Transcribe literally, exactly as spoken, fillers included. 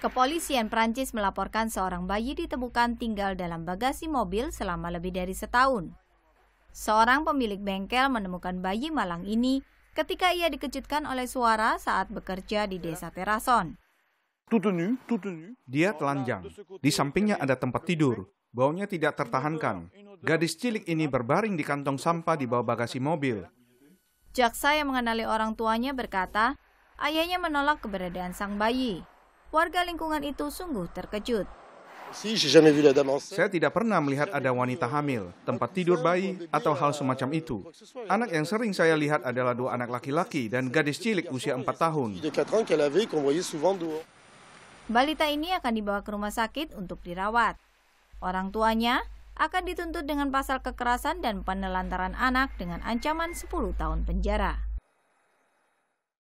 Kepolisian Perancis melaporkan seorang bayi ditemukan tinggal dalam bagasi mobil selama lebih dari setahun. Seorang pemilik bengkel menemukan bayi malang ini ketika ia dikejutkan oleh suara saat bekerja di desa Terrasson. Dia telanjang, di sampingnya ada tempat tidur, baunya tidak tertahankan. Gadis cilik ini berbaring di kantong sampah di bawah bagasi mobil. Jaksa yang mengenali orang tuanya berkata, ayahnya menolak keberadaan sang bayi. Warga lingkungan itu sungguh terkejut. Saya tidak pernah melihat ada wanita hamil, tempat tidur bayi, atau hal semacam itu. Anak yang sering saya lihat adalah dua anak laki-laki dan gadis cilik usia empat tahun. Balita ini akan dibawa ke rumah sakit untuk dirawat. Orang tuanya akan dituntut dengan pasal kekerasan dan penelantaran anak dengan ancaman sepuluh tahun penjara.